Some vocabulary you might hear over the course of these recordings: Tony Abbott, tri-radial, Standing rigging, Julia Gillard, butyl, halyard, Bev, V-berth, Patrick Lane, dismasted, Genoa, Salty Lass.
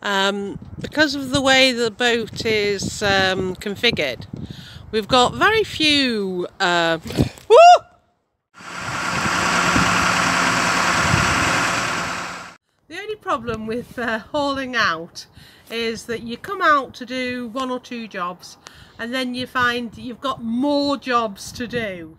Because of the way the boat is configured, we've got very few The only problem with hauling out is that you come out to do one or two jobs and then you find you've got more jobs to do.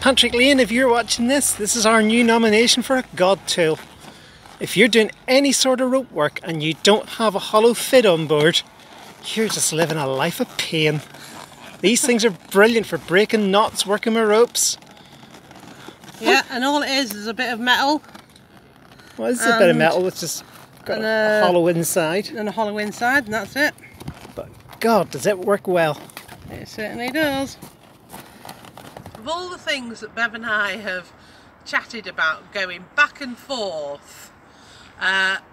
Patrick Lane, if you're watching this, this is our new nomination for a God tool. If you're doing any sort of rope work and you don't have a hollow fit on board, you're just living a life of pain. These things are brilliant for breaking knots, working with ropes. Yeah, and all it is a bit of metal. Well, it's a bit of metal, it's just got a hollow inside. And a hollow inside, and that's it. But God, does it work well? It certainly does. Of all the things that Bev and I have chatted about going back and forth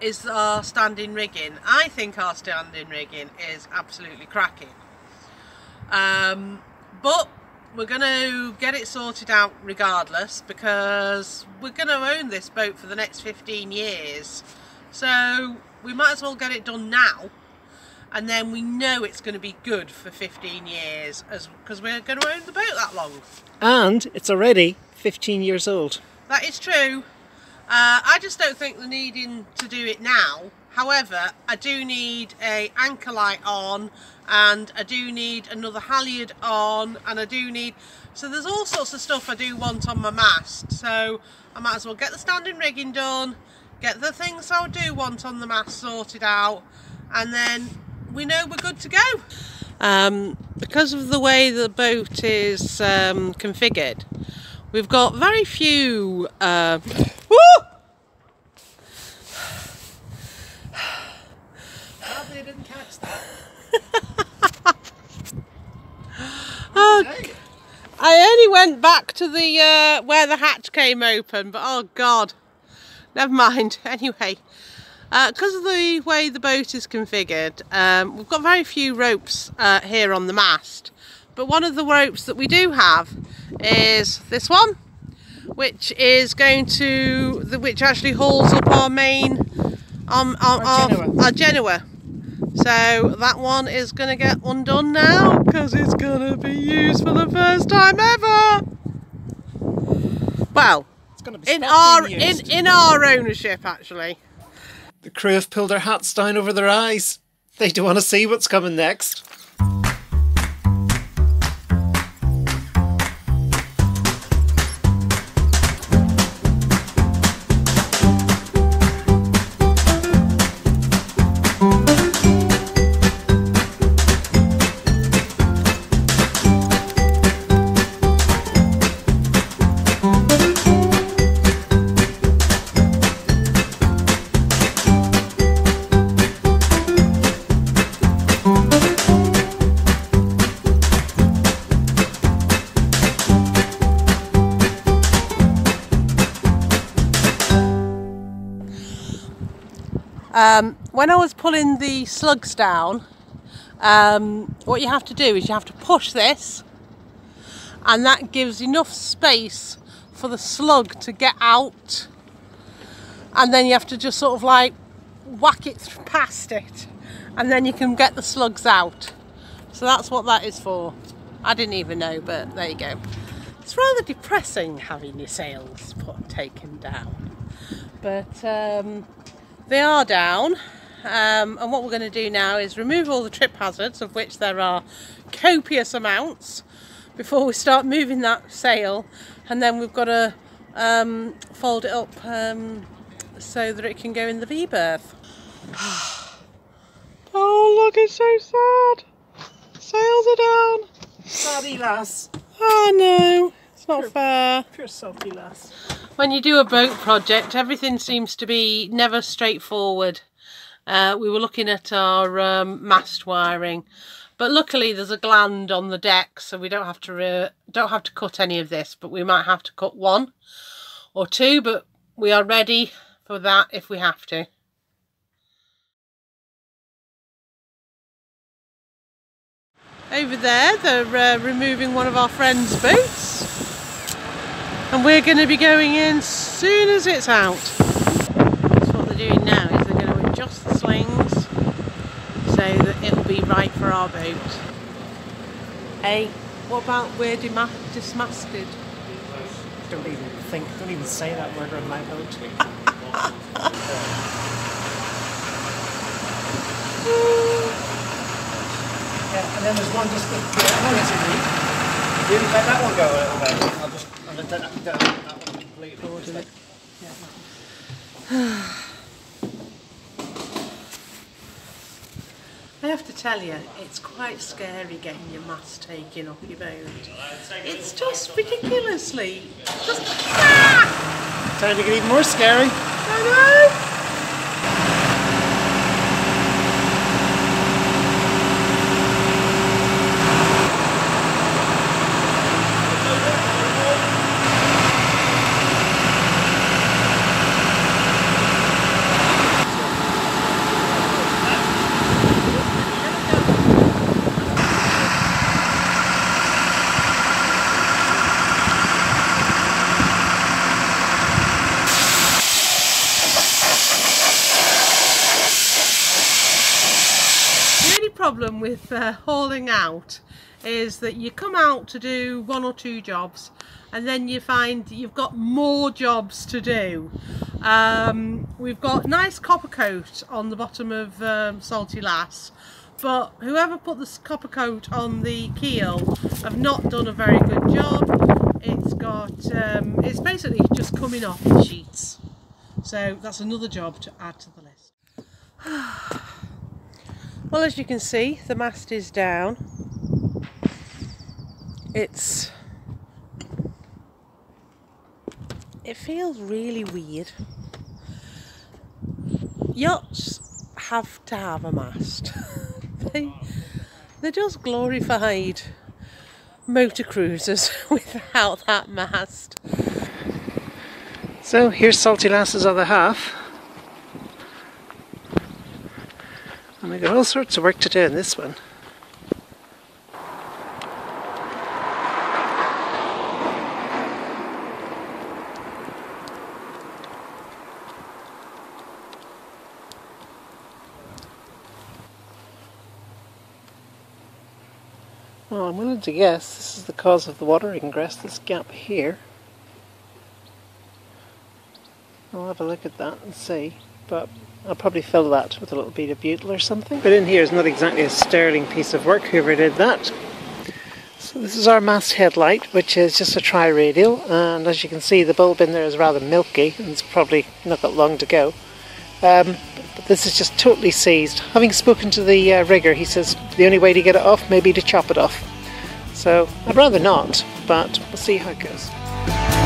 is our standing rigging. I think our standing rigging is absolutely cracking, but we're going to get it sorted out regardless, because we're going to own this boat for the next 15 years, so we might as well get it done now, and then we know it's going to be good for 15 years because we're going to own the boat that long. And it's already 15 years old. That is true. I just don't think they're needing to do it now. However, I do need an anchor light on, and I do need another halyard on, and I do need... So there's all sorts of stuff I do want on my mast. So I might as well get the standing rigging done, get the things I do want on the mast sorted out, and then we know we're good to go. Because of the way the boat is configured, we've got very few Probably didn't catch that. Okay. I only went back to the where the hatch came open, but oh God, never mind. Anyway, because of the way the boat is configured, we've got very few ropes here on the mast. But one of the ropes that we do have is this one, which is going to which actually hauls up our main our Genoa. So that one is going to get undone now because it's going to be used for the first time ever. Well, it's going to be in our ownership actually. The crew have pulled their hats down over their eyes. They don't want to see what's coming next. When I was pulling the slugs down, what you have to do is you have to push this, and that gives enough space for the slug to get out, and then you have to just sort of like whack it past it, and then you can get the slugs out. So that's what that is for. I didn't even know, but there you go. It's rather depressing having your sails taken down, but they are down, and what we're going to do now is remove all the trip hazards, of which there are copious amounts, before we start moving that sail, and then we've got to fold it up so that it can go in the V-berth. Oh look, it's so sad. Sails are down. Salty Lass. Oh no, it's not fair. Pure Salty Lass. When you do a boat project, everything seems to be never straightforward. We were looking at our mast wiring, but luckily there's a gland on the deck, so we don't have to cut any of this. But we might have to cut one or two, but we are ready for that if we have to. Over there they're removing one of our friends' boats, and we're going to be going in as soon as it's out. So what they're doing now is they're going to adjust the slings so that it'll be right for our boat. Hey, what about we're dismasted? Don't even say that word on my boat. Yeah, and then there's one just let that one go a little bit. I'll let that one completely. Like, yeah. I have to tell you, it's quite scary getting your mast taken off your boat. It's just ridiculously... just... Ah! Time to get even more scary. I know! Problem with hauling out is that you come out to do one or two jobs and then you find you've got more jobs to do. We've got nice copper coat on the bottom of Salty Lass, but whoever put this copper coat on the keel have not done a very good job. It's got it's basically just coming off in sheets, so that's another job to add to the list. Well, as you can see, the mast is down. It feels really weird. Yachts have to have a mast. They just glorified motor cruisers without that mast. So here's Salty Lass's other half. And we've got all sorts of work to do in this one. Well, I'm willing to guess this is the cause of the water ingress, this gap here. I'll have a look at that and see, but I'll probably fill that with a little bead of butyl or something. But in here is not exactly a sterling piece of work, whoever did that. So this is our mast headlight, which is just a tri-radial, and as you can see the bulb in there is rather milky and it's probably not got long to go. But this is just totally seized. Having spoken to the rigger, he says the only way to get it off may be to chop it off. So I'd rather not, but we'll see how it goes.